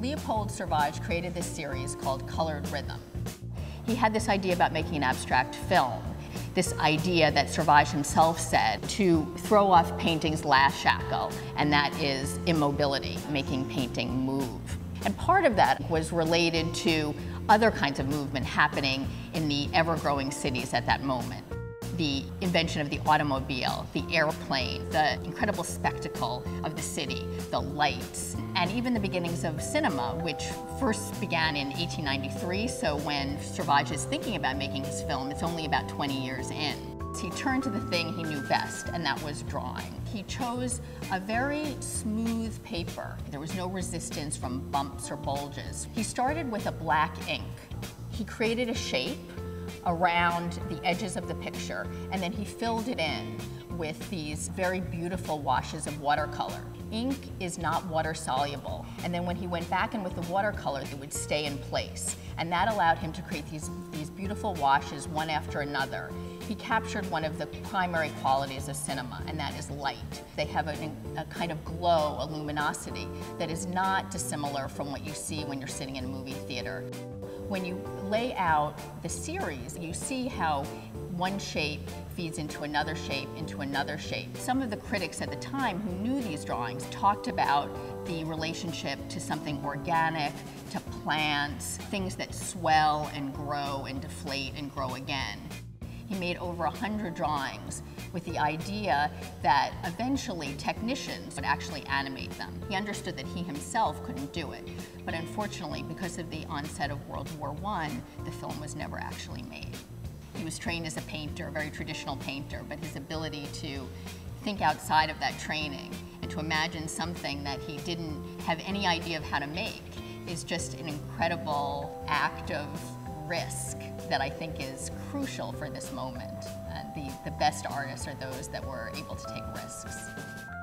Léopold Survage created this series called Colored Rhythm. He had this idea about making an abstract film, this idea that Survage himself said to throw off painting's last shackle, and that is immobility, making painting move. And part of that was related to other kinds of movement happening in the ever-growing cities at that moment. The invention of the automobile, the airplane, the incredible spectacle of the city, the lights, and even the beginnings of cinema, which first began in 1893, so when Survage is thinking about making his film, it's only about 20 years in. He turned to the thing he knew best, and that was drawing. He chose a very smooth paper. There was no resistance from bumps or bulges. He started with a black ink. He created a shape around the edges of the picture, and then he filled it in with these very beautiful washes of watercolor. Ink is not water soluble, and then when he went back in with the watercolor, it would stay in place, and that allowed him to create these beautiful washes one after another. He captured one of the primary qualities of cinema, and that is light. They have a kind of glow, a luminosity, that is not dissimilar from what you see when you're sitting in a movie theater. When you lay out the series, you see how one shape feeds into another shape, into another shape. Some of the critics at the time who knew these drawings talked about the relationship to something organic, to plants, things that swell and grow and deflate and grow again. He made over 100 drawings with the idea that eventually technicians would actually animate them. He understood that he himself couldn't do it, but unfortunately, because of the onset of World War I, the film was never actually made. He was trained as a painter, a very traditional painter, but his ability to think outside of that training and to imagine something that he didn't have any idea of how to make is just an incredible act of risk that I think is crucial for this moment. The best artists are those that were able to take risks.